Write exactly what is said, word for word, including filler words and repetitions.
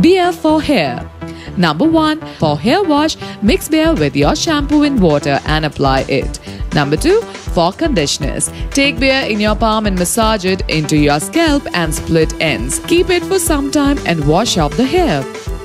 Beer for hair. Number one. For hair wash, mix beer with your shampoo in water and apply it. Number two. For conditioners, take beer in your palm and massage it into your scalp and split ends. Keep it for some time and wash off the hair.